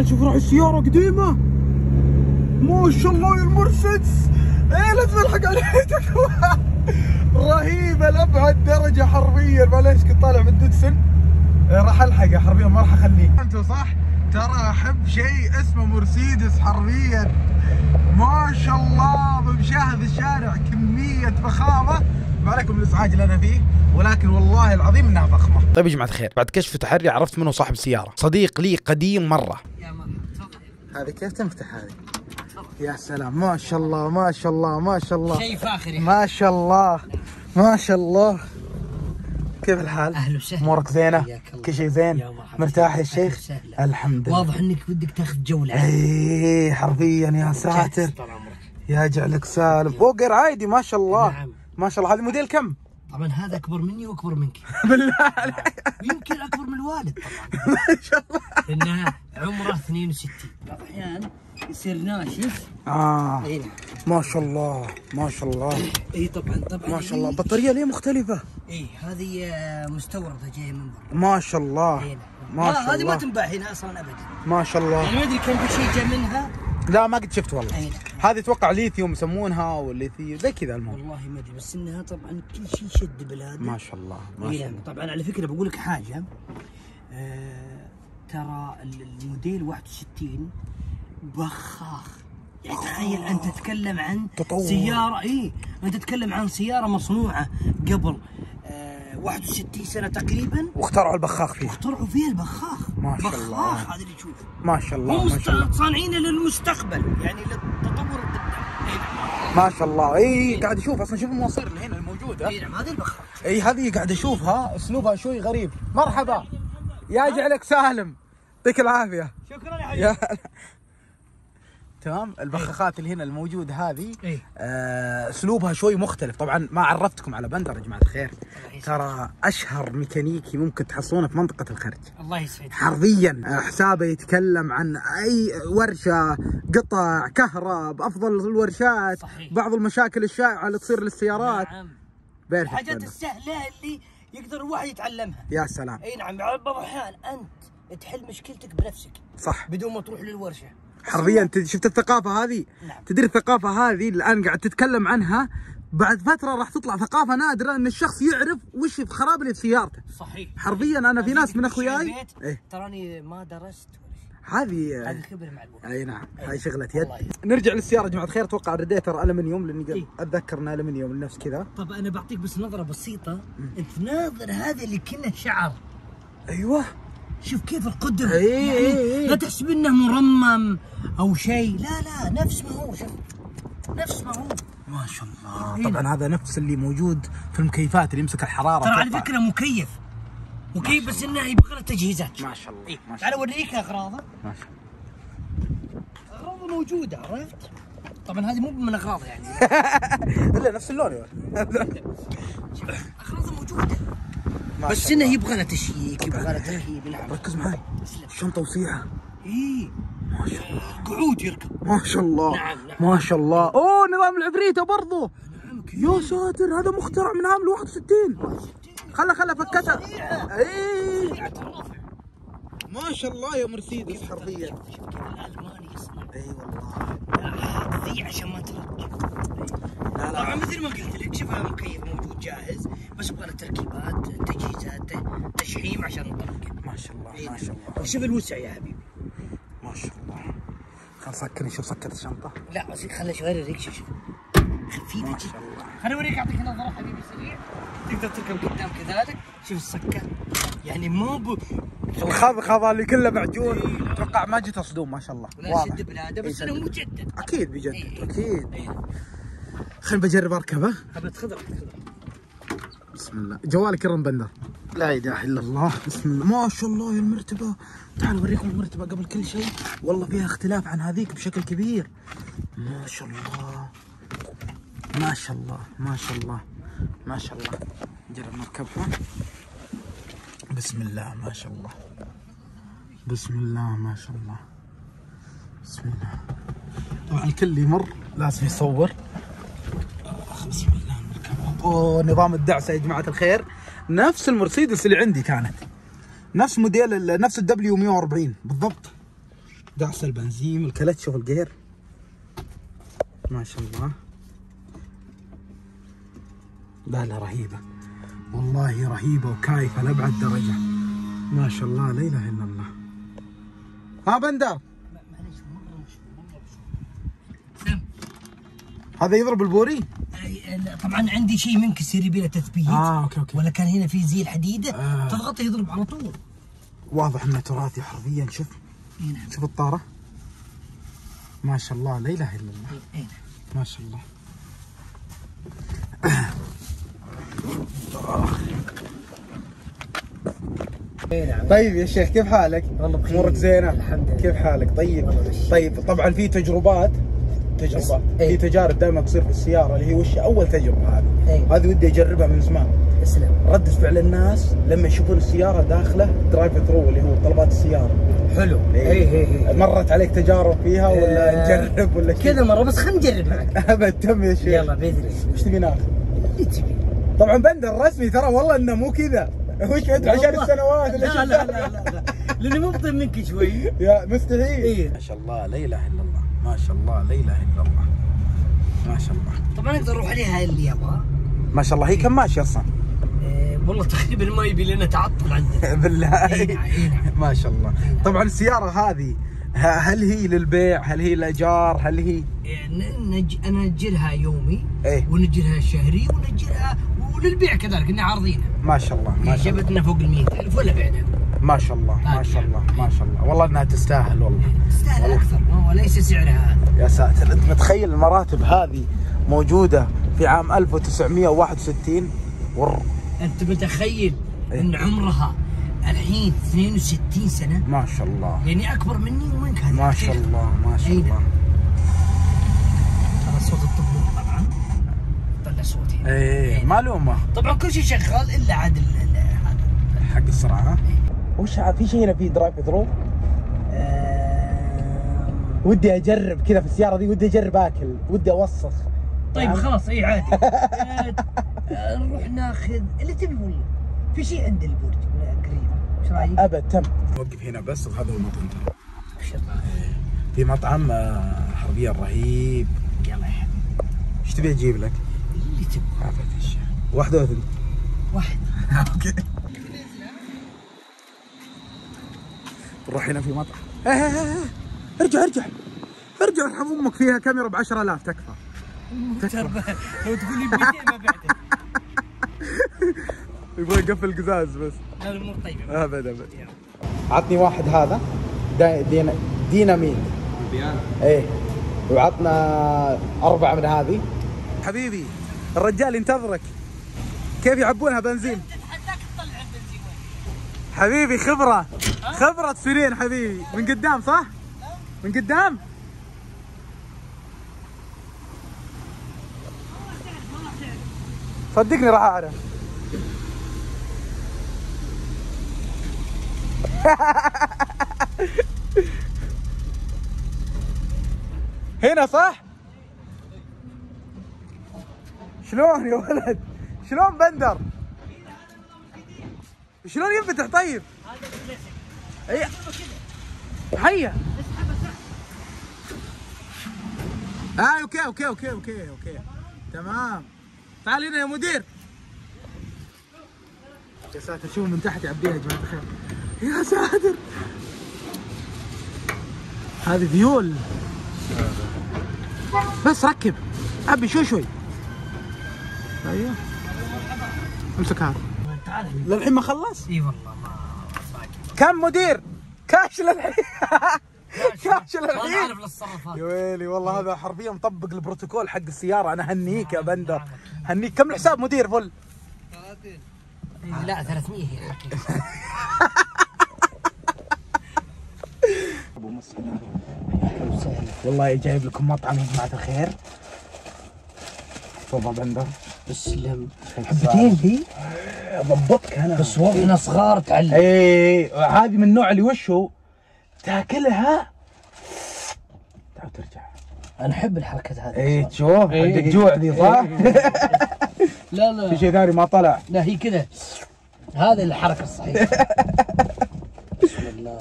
تعال شوف روح السيارة قديمة ما شاء الله يا المرسيدس. ايه لازم الحق عليتك رهيبة لأبعد درجة حرفيا. معليش كنت طالع من داتسون راح الحقه حرفيا ما راح اخليه. انتم صح ترى احب شيء اسمه مرسيدس حرفيا ما شاء الله. بمشاهد الشارع كمية فخامة ما عليكم الازعاج اللي انا فيه، ولكن والله العظيم انها فخمه. طيب يا جماعه الخير، بعد كشف تحري عرفت منه صاحب السياره، صديق لي قديم مره. يا مرحبا تفضل. هذه كيف تنفتح هذه؟ يا سلام ما شاء الله ما شاء الله ما شاء الله. شيء فاخر ما شاء الله ما شاء الله. كيف الحال؟ اهلا وسهلا. امورك زينه؟ كل شيء زين؟ مرتاح يا شيخ؟ الحمد لله. واضح انك ودك تاخذ جوله. اي حرفيا يا ساتر يا جعلك سالم. بوقر عادي ما شاء الله. نعم. ما شاء الله. هذا موديل كم؟ طبعا هذا اكبر مني واكبر منك بالله عليك. يمكن اكبر من الوالد طبعا ما شاء الله لانها عمره 62. بعض الاحيان يصير ناشف. اي ما شاء الله ما شاء الله. اي طبعا ما شاء الله. البطاريه ليه مختلفه؟ اي هذه مستورده جايه من برا ما شاء الله. إيه ما شاء الله. هذه ما تنباع هنا اصلا ابدا ما شاء الله. يعني ما ادري كان في شيء جاء منها. لا ما قد شفت والله. أينا. هذه توقع ليثيوم يسمونها والليثيوم زي كذا المهم. والله ما ادري بس انها طبعا كل شيء شد بالهذا ما شاء الله ما شاء الله. طبعا على فكره بقول لك حاجه، ترى الموديل 61 بخاخ. يعني تخيل انت تتكلم عن تطور. سياره اي انت تتكلم عن سياره مصنوعه قبل 61 سنة تقريبا واخترعوا البخاخ فيها. اخترعوا فيها البخاخ ما شاء الله. بخاخ هذا اللي تشوفه ما شاء الله. هم صانعينه للمستقبل يعني للتطور قدام ما شاء الله. اي قاعد اشوف اصلا شوف المواصير اللي هنا الموجودة. اي نعم هذه البخاخ. اي هذه قاعد اشوفها اسلوبها شوي غريب. مرحبا يا جعلك سالم يعطيك العافية. شكرا يا حبيبي. تمام البخاخات اللي هنا الموجوده هذه اسلوبها شوي مختلف. طبعا ما عرفتكم على بندر يا جماعه الخير، ترى اشهر ميكانيكي ممكن تحصلونه في منطقه الخرج. الله يسعدك حرفيا. حسابه يتكلم عن اي ورشه قطع كهرب افضل الورشات. صحيح. بعض المشاكل الشائعه اللي تصير للسيارات. نعم الحاجات السهله اللي يقدر الواحد يتعلمها. يا سلام. اي نعم بعض الاحيان انت تحل مشكلتك بنفسك. صح بدون ما تروح للورشه حرفيا. انت شفت الثقافه هذه؟ نعم. تدري الثقافه هذه الان قاعد تتكلم عنها بعد فتره راح تطلع ثقافه نادره ان الشخص يعرف وش الخراب اللي في سيارته. صحيح حرفيا. انا في ناس من اخوياي تراني ما درست هذه خبره مع الوقت. اي نعم هاي شغله يد. نرجع للسياره يا جماعه الخير. اتوقع الراديتر الومنيوم لاني اتذكر انه الومنيوم لنفس كذا. طب انا بعطيك بس نظره بسيطه. انت ناظر هذا اللي كنا شعر. ايوه شوف كيف القدر. يعني لا تحسب انه مرمم او شيء، لا لا نفس ما هو. شوف نفس ما هو ما شاء الله. طبعا هذا نفس اللي موجود في المكيفات اللي يمسك الحراره. ترى على فكره مكيف بس انه يبغى له تجهيزات. ما شاء الله. إيه؟ تعال اوريك اغراضه. ما شاء الله اغراضه موجوده عرفت؟ طبعا هذه مو من اغراضه يعني الا نفس اللون يا ولد. اغراضه موجوده بس انه يبغى له تشييك يبغى له تركيب. نعم ركز معي. شنطه وسيعه. اي ما شاء الله. قعود يركب ما شاء الله. نعم ما شاء الله. اوه نظام العفريته برضه. يا ساتر هذا مخترع من عام 61. خله فكتها. اي ما شاء الله يا مرسيدس حرفيا. الالماني يصنع. اي والله ذي عشان ما تركب. طبعا مثل ما قلت لك شوف هذا مكيف موجود جاهز بس يبغى له تركيبات تجهيزات تشحيم عشان نطلقه. ما شاء الله ما شاء الله. شوف الوسع يا حبيبي ما شاء الله. خل سكر نشوف سكر الشنطه. لا بس خليني شوي اوريك. شوف خفيفه ما شاء الله. خليني اوريك اعطيك نظره حبيبي سريع. تقدر تركب قدام كذلك. شوف السكه يعني مو الخضخضه اللي كله معجون. اتوقع ما جته صدوم ما شاء الله. واضح يشد بلاده بس انه مجدد. اكيد بيجدد اكيد. خليني بجرب اركبه. ابي تخضر. بسم الله. جوالك يرن بندر. لا اله الا الله. بسم الله ما شاء الله يا المرتبه. تعال اوريكم المرتبه قبل كل شيء. والله فيها اختلاف عن هذيك بشكل كبير. ما شاء الله ما شاء الله ما شاء الله ما شاء الله. نجرب نركبها. بسم الله ما شاء الله. بسم الله ما شاء الله. بسم الله. طبعا الكل يمر لازم يصور. بسم الله نركبها. اوه نظام الدعسه يا جماعه الخير نفس المرسيدس اللي عندي كانت. نفس موديل نفس الدبليو 140 بالضبط. دعس البنزين والكلتش والجير ما شاء الله. لا لا رهيبة والله، رهيبة وكايفة لأبعد درجة ما شاء الله، لا إله إلا الله. ها بندر هذا يضرب البوري؟ طبعا عندي شيء منكسر يبي له تثبيت. أوكي أوكي. ولا كان هنا في زي الحديدة تضغطه يضرب على طول. واضح انه تراثي حرفيا. شوف نعم. شوف الطارة ما شاء الله، لا إله إلا الله. نعم. ما شاء الله. طيب يا شيخ كيف حالك؟ والله بخير امورك زينة؟ الحمد لله. كيف حالك؟ طيب طيب. طبعا في تجربة في تجارب دائما تصير في السيارة، اللي هي وش أول تجربة هذه ودي أجربها من زمان. اسلم. رد فعل الناس لما يشوفون السيارة داخلة درايف ثرو اللي هو طلبات السيارة. حلو. اي مرت عليك تجارب فيها ولا نجرب ولا كذا مرة؟ بس خلينا نجرب معك. ابد تم يا شيخ. يلا بإذن الله. وش تبي ناخذ؟ اللي تبي. طبعا بندر رسمي ترى والله انه مو كذا. وش انت عشان السنوات اللي لا لا لا لا لاني مبطئ منك شوي. يا مستحيل. ايه. ما شاء الله لا اله الا الله. ما شاء الله لا اله الا الله. ما شاء الله. طبعا نقدر نروح عليها اللي يبغى. ما شاء الله. هي كم ماشيه اصلا؟ والله تقريبا ما يبي لنا تعطل عندنا. بالله. ما شاء الله. طبعا السياره هذه هل هي للبيع؟ هل هي للايجار؟ هل هي انا نجلها يومي ونجلها شهري ونجلها وللبيع كذلك، كنا عارضينها. ما شاء الله ما شاء الله. جابتنا فوق ال 100,000 ولا بعناها. ما شاء الله ما شاء الله ما شاء الله. والله انها تستاهل والله. تستاهل اكثر وليس سعرها. يا ساتر، انت متخيل المراتب هذه موجوده في عام 1961 انت متخيل ان عمرها الحين 62 سنه ما شاء الله، يعني اكبر مني ومنك هذه. ما شاء الله ما شاء الله. ترى صوت الطبلون طبعا طلع صوت هنا. ايه ما لومه. طبعا كل شيء شغال الا عاد هذا حق السرعه. وش في شيء هنا في درايف ثرو؟ ودي اجرب كذا في السياره دي، ودي اجرب اكل، ودي اوسخ. طيب خلاص اي عادي. نروح ناخذ اللي تبي والله. في شيء عند البرج قريب، ايش رايك؟ ابد تم. نوقف هنا بس، وهذا هو المطعم ترى. في مطعم حربيا رهيب. يلا يا حبيبي. ايش تبي اجيب لك؟ اللي تبغاه. ابد يا شيخ. واحده ولا اثنين؟ واحده. اوكي. نروح هنا في مطعم. ارجع ارجع ارجع ارحم امك، فيها كاميرا ب 10,000 تكفى. لو تقول لي 200 ما بعتك. يبغى يقفل قزاز بس. لا الامور طيبه. ابدا ابدا. عطني واحد هذا ديناميت. ايه. وعطنا 4 من هذه. حبيبي الرجال ينتظرك. كيف يعبونها بنزين؟ حبيبي خبرة خبرة سنين حبيبي. من قدام صح؟ من قدام؟ صدقني راح أعرف. هنا صح؟ شلون يا ولد؟ شلون بندر؟ شلون ينفتح طيب؟ هذا هيا. اوكي اوكي اوكي اوكي اوكي تمام. تعال هنا يا مدير. يا ساتر شوف من تحت يعبيها يا جماعة الخير. يا ساتر هذه فيول. بس ركب عبي شوي شوي. ايوه امسك هذا. للحين ما خلص؟ اي والله ما باقي. كم مدير؟ كاش للحين. كاش للحين. ما نعرف للصرفات. يا ويلي والله هذا حرفيا مطبق البروتوكول حق السيارة. انا هنيك يا بندر هنيك. كم الحساب مدير فل؟ 30. لا 300 هي حقيقة. ابو مصر والله جايب لكم مطعم يا جماعة الخير. تفضل بندر. تسلم. حبتين ذي ضبطك انا بس وضعنا صغار تعلم. اي هذه من النوع اللي وشو تاكلها تعال ترجع. انا احب الحركات هذه. اي تشوف عندك جوع ذي صح؟ لا لا في شيء ثاني ما طلع. لا هي كذا هذه الحركه الصحيحه. بسم الله.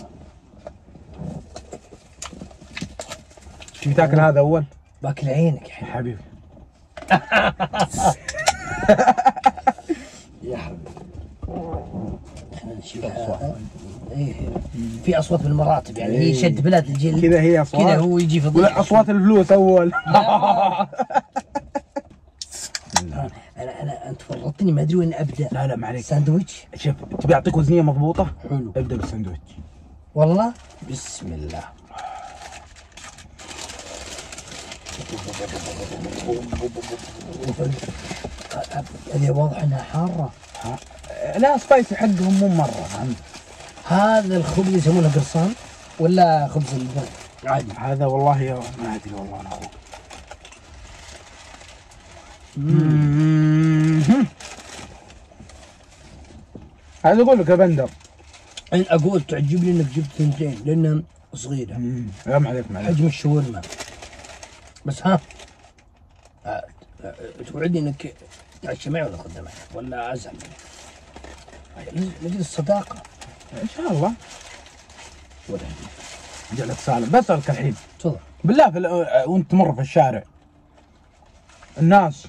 تبي تاكل هذا اول؟ باكل عينك يا حبيبي. يا حبيبي خلينا نشوف اصوات. ايه في اصوات بالمراتب يعني هي شد بلاد الجلد كذا، هي اصوات كذا هو يجي في الضيق. لا اصوات الفلوس اول. انا انت فرطتني ما ادري وين ابدا. لا ما عليك. ساندويتش شوف تبي اعطيك وزنيه مضبوطه. حلو ابدا بالساندويتش. والله بسم الله. هذه واضح انها حاره. لا سبايسي حقهم مو مره. هذا الخبز يسمونه قرصان ولا خبز البن؟ عادي هذا والله ما ادري والله انا اخوك. هذا اقول لك يا بندر. انا اقول تعجبني انك جبت ثنتين لانها صغيره. لا ما عليك حجم الشاورما. بس ها توعدني انك تعشى معي ولا خذها معي ولا ازعل منك؟ نجد الصداقه ان شاء الله. ولا جعلك سالم. بسالك الحين تفضل بالله وانت تمر في الشارع الناس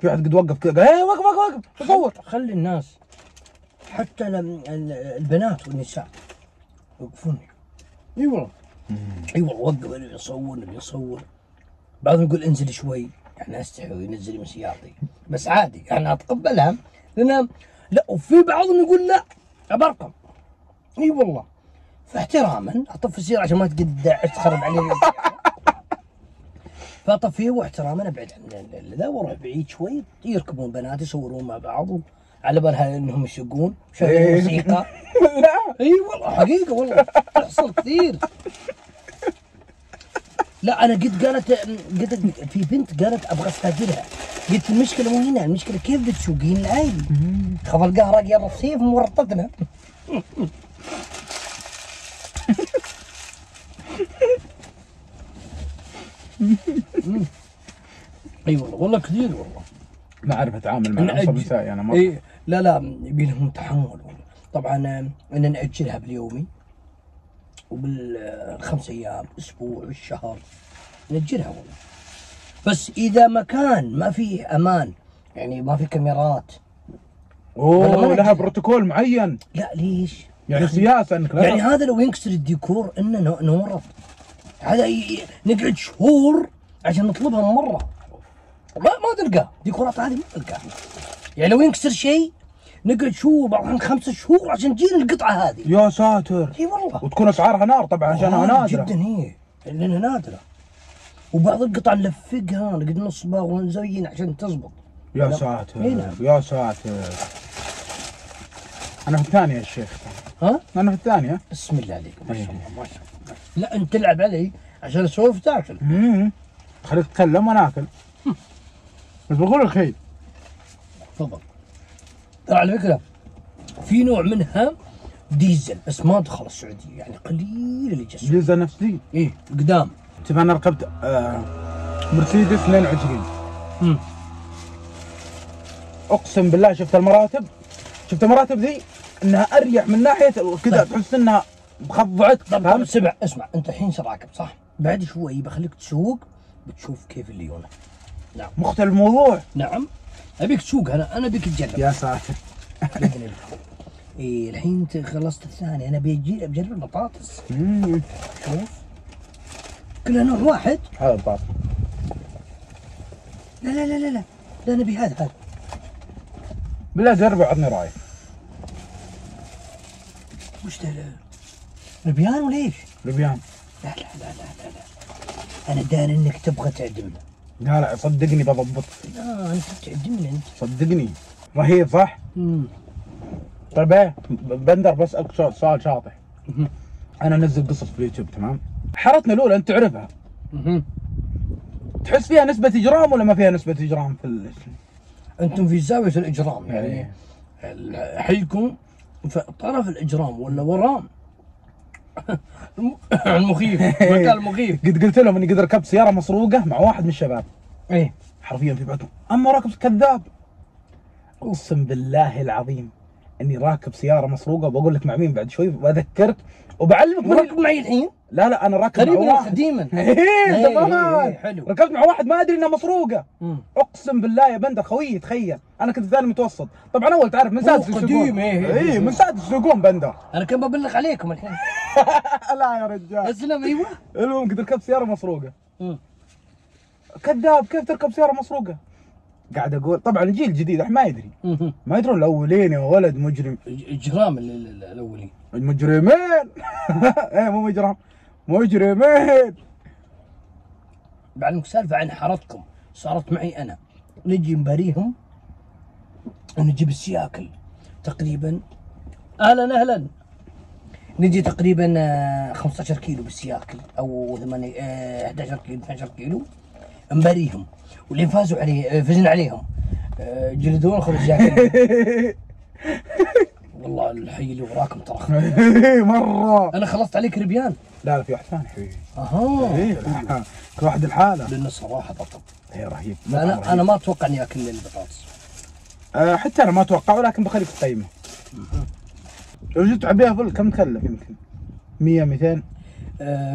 في واحد قد وقف كذا قال ايه وقف وقف وقف تصور. خلي الناس حتى البنات والنساء يوقفون. اي والله اي والله وقف يصور نبي يصور. بعضهم يقول انزل شوي يعني استحي ينزل من سيارتي بس عادي يعني اتقبلها لان لا. وفي بعضهم يقول لا ابرقم. اي والله فاحتراما اطفي السياره عشان ما تقدر تخرب علي. فاطفيه واحتراما ابعد عن ذا واروح بعيد شوي. يركبون بنات يصورون مع بعض على بالها انهم يسوقون ويشغلون موسيقى. لا اي والله حقيقه والله تحصل كثير. لا انا قد قالت في بنت قالت ابغى استاجرها. قلت المشكله مو هنا، المشكله كيف بتسوقين العيل؟ خاف القهر راقي الرصيف مورطتنا. اي والله والله كثير والله. ما اعرف اتعامل مع العنصر النسائي انا مره. إيه لا يبي لهم تحمل. طبعا ان ناجلها باليومي وبالخمس ايام اسبوع الشهر ناجلها والله. بس اذا مكان ما فيه امان يعني ما في كاميرات. اوه لها بروتوكول معين. لا ليش؟ يعني سياسه انك يعني هذا لو ينكسر الديكور انه نورط هذا نقعد شهور عشان نطلبها من مره ما تلقاه. ديكورات هذه ما تلقاها يعني لو ينكسر شيء نقعد شهور بعضهم 5 شهور عشان تجينا القطعه هذه. يا ساتر. اي والله وتكون اسعارها نار طبعا عشانها نادره جدا. هي لانها نادره وبعض القطع نلفقها نقعد نصبغ ونزين عشان تزبط. يا ساتر يا ساتر. انا في الثانيه يا شيخ. ها؟ انا في الثانيه. بسم الله عليك ما شاء الله ما شاء الله. لا انت تلعب علي عشان اسولف تاكل. خليك تتكلم وانا اكل. بس بقول لك شيء. تفضل. ترى على فكره في نوع منها ديزل بس ما دخل السعوديه يعني قليل اللي جاء. ديزل نفسي؟ ايه قدام. شوف انا ركبت مرسيدس 22. اقسم بالله شفت المراتب. شفت المراتب ذي انها اريح من ناحيه كذا تحس انها مخضعتك. طب سمع اسمع انت الحين راكب صح؟ بعد شوي بخليك تسوق بتشوف كيف الليونه. نعم مختلف الموضوع. نعم ابيك تسوق انا ابيك تجرب. يا ساتر. اي الحين انت خلصت الثاني انا بجرب البطاطس. شوف كلها نوع واحد. هذا البطاطس. لا لا لا لا لا لا انا ابي هذا بالله جربه وعطني رايك. وش ده لبيان وليش؟ لبيان. لا لا لا لا لا انا داري انك تبغى تعدمنا. لا لا صدقني بضبطك. لا انت تعدمني انت. صدقني رهيب صح؟ طيب ايه بندر بسألك سؤال شاطح. انا انزل قصص في اليوتيوب تمام؟ حارتنا الاولى انت تعرفها. تحس فيها نسبة اجرام ولا ما فيها نسبة اجرام في انتم في زاوية الاجرام يعني حيكم طرف الاجرام ولا ورام؟ المخيف مكان المخيف. قد قلت لهم اني قد ركبت سياره مسروقه مع واحد من الشباب. ايه حرفيا في بعدهم اما راكب كذاب. اقسم بالله العظيم اني راكب سياره مسروقه وبقول لك مع مين بعد شوي بذكرك وبعلمك. وراكب معي الحين لا لا انا راكب مع واحد قديما زمان حلو، ركبت مع واحد ما ادري انها مسروقه. اقسم بالله يا بندر خويي، تخيل انا كنت ثاني متوسط طبعا اول، تعرف من سادس يسوقون. اي من سادس يسوقون بندر، انا كان ببلغ عليكم الحين. لا يا رجال اسلم. ايوه المهم كنت ركبت سياره مسروقه. كذاب، كيف تركب سياره مسروقه؟ قاعد اقول طبعا الجيل الجديد ما يدري، ما يدرون الاولين يا ولد مجرم، اجرام الاولين المجرمين. ايه مو مجرم، مجرمين. بعلمك سالفه عن حارتكم صارت معي انا، نجي نباريهم ونجيب السياكل تقريبا، اهلا اهلا، نجي تقريبا 15 كيلو بالسياكل او 8 11 كيلو 12 كيلو مباريهم، واللي فازوا عليه فزنا عليهم جلدون خذوا السياكل. والله الحي اللي وراكم ترخم. مره انا خلصت عليك ربيان. لا لا في واحد ثاني حبيبي. اها كل واحد لحاله، لانه صراحه بطل اي رهيب. انا ما اتوقع اني اكل البطاطس. حتى انا ما اتوقع، ولكن بخليك تقيمه. لو جيت تعبيها فل كم تكلف؟ يمكن 100 200.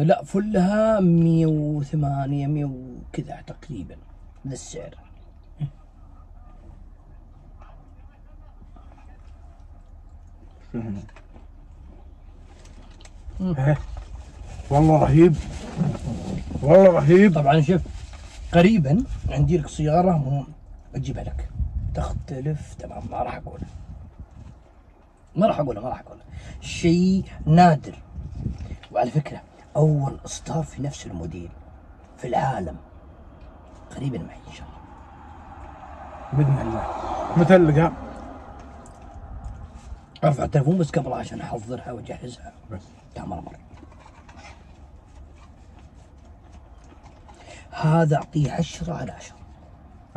لا فلها 108 100 وكذا تقريبا ذا السعر. والله رهيب، والله رهيب. طبعا شوف قريبا عندي لك سياره اجيبها لك تختلف تمام، ما راح اقولها ما راح اقولها ما راح اقولها، شيء نادر. وعلى فكره اول اصدار في نفس الموديل في العالم قريبا معي ان شاء الله باذن الله. متلقه ارفع التليفون بس قبلها عشان احضرها واجهزها بس تمام. مره هذا اعطيه 10 على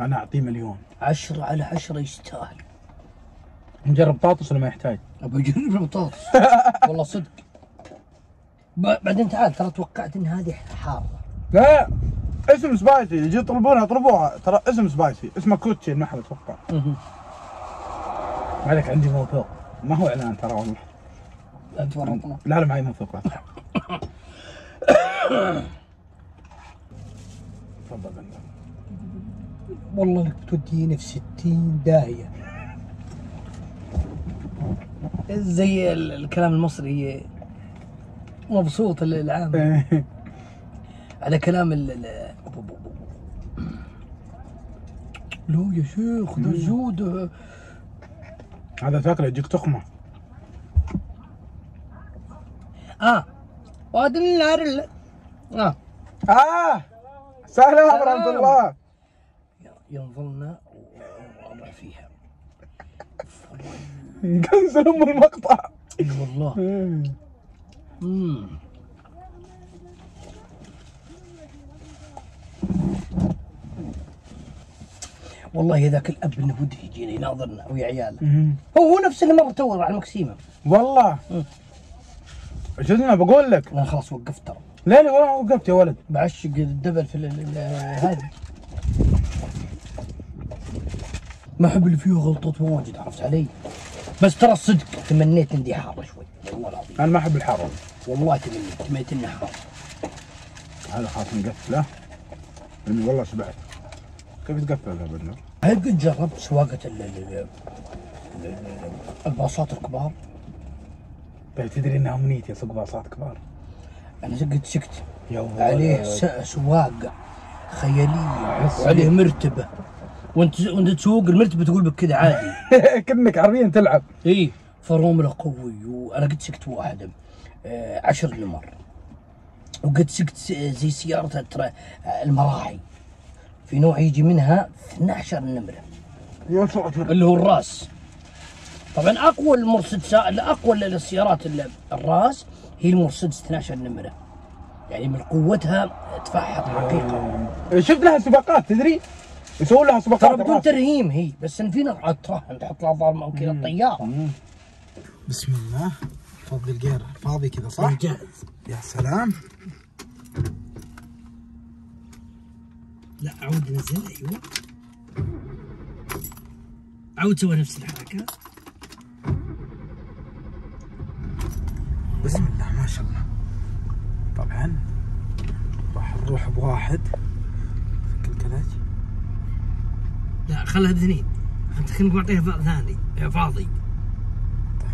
10، انا اعطيه مليون. 10 على 10 يستاهل. نجرب بطاطس ولا ما يحتاج؟ ابغى اجرب بطاطس والله صدق. بعدين تعال، ترى توقعت ان هذه حاره. لا اسم سبايسي، يجي يطلبونها طلبوها، ترى اسم سبايسي، اسمه كوتشي المحل اتوقع. ما عليك عندي موثوق، ما هو اعلان ترى والله. لا تورطنا. لا لا معي موثوقات. تفضل. والله انك بتوديني في 60 داهيه. زي الكلام المصري مبسوط العام. على كلام لو يا شيخ ذا الزود هذا تاكله يجيك تخمه. وادي النار. سهلا ورحمة الله. ينظرنا وامرح فيها. كنسل ام المقطع. اي والله. والله ذاك الاب انه وده يجينا يناظرنا ويا عياله، هو نفس اللي مر تو على المقسيمه. والله شو انا بقول لك؟ انا خلاص وقفت ترى. لا لا والله وقفت يا ولد، بعشق الدبل في هذا. ما احب اللي فيه غلطات واجد، عرفت علي؟ بس ترى الصدق تمنيت عندي حاره شوي والله العظيم. انا ما احب الحاره والله، تمنيت انها حاره. هذا خلاص نقفله لاني والله شبعت. كيف تقفل هذا بندر؟ هل قد جربت سواقة الباصات الكبار؟ تدري انها امنيتي اسوق باصات كبار. انا قد سكت عليه سواقة خيالية وعليه مرتبة، وانت تسوق المرتبة تقول بك كذا عادي. كأنك عربيا تلعب. اي فراملة قوي، وانا قد سكت واحدة 10 نمر، وقد سكت زي سيارة المراعي في نوع يجي منها 12 نمره. يا ساتر. اللي هو الراس. طبعا اقوى المرسيدس، اقوى السيارات الراس هي المرسيدس 12 نمره. يعني من قوتها تفحط حقيقه. شفت لها سباقات تدري؟ يسوون لها سباقات. ترى بدون ترهيم هي، بس ان فينا تراهن تحط لها ضرمه وكذا الطياره. بسم الله. فضي القير فاضي كذا صح؟ جاهز. يا سلام. لا عود نزل. ايوه عود سوى نفس الحركه. بسم الله ما شاء الله طبعا راح نروح بواحد. فك الكلاج. لا خلها باثنين، انت كنت معطيها ثاني فاضي. طيب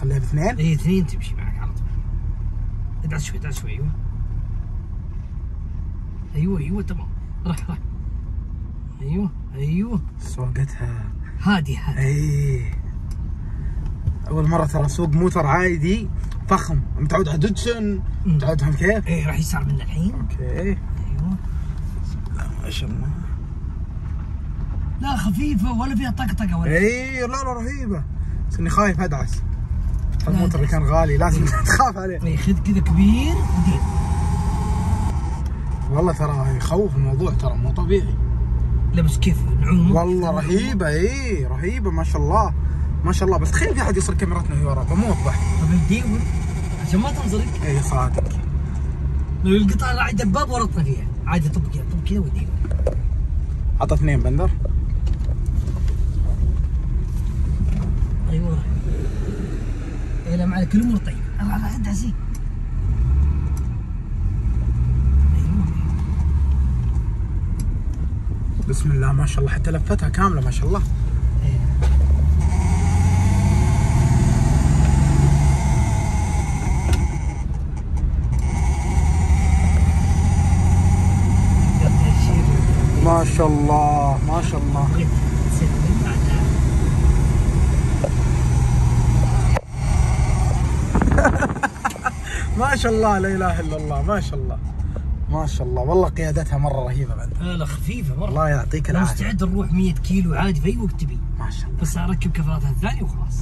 خليها باثنين. اي اثنين تمشي معك على طول. ادعس شوي ادعس شوي. ايوه تمام. راح ايوه سوقتها هادي. اي اول مره ترى سوق موتر عادي فخم، متعود على داتسون، متعود على كيف. اي راح يسار من الحين. اوكي ايوه. لا ما شاء الله، لا خفيفه ولا فيها طقطقه ولا. اي لا رهيبه، بس اني خايف ادعس. الموتر اللي كان غالي لازم تخاف عليه. اي خذ كذا كبير ودير. والله ترى يخوف الموضوع، ترى مو طبيعي. لا بس كيف نعوم والله رهيبه. اي رهيبه ما شاء الله ما شاء الله. بس تخيل في احد يصير كاميرتنا وهي ورا بموت بحر. طب الديول عشان ما تنزلق. اي صادق. لو القطار راعي دباب ورطنا فيها عادي. طب كذا وديول. عطى اثنين بندر. ايوه. اي لا معلك الامور طيب. الله ادعسي. بسم الله ما شاء الله، حتى لفتها كامله ما شاء الله. ايه. ما شاء الله ما شاء الله. ما شاء الله لا اله الا الله ما شاء الله. ما شاء الله والله قيادتها مره رهيبه بعد. لا خفيفه مره. الله يعطيك العافيه. مستعد نروح 100 كيلو عادي في اي وقت تبي. ما شاء الله. بس اركب كفراتها الثانيه وخلاص.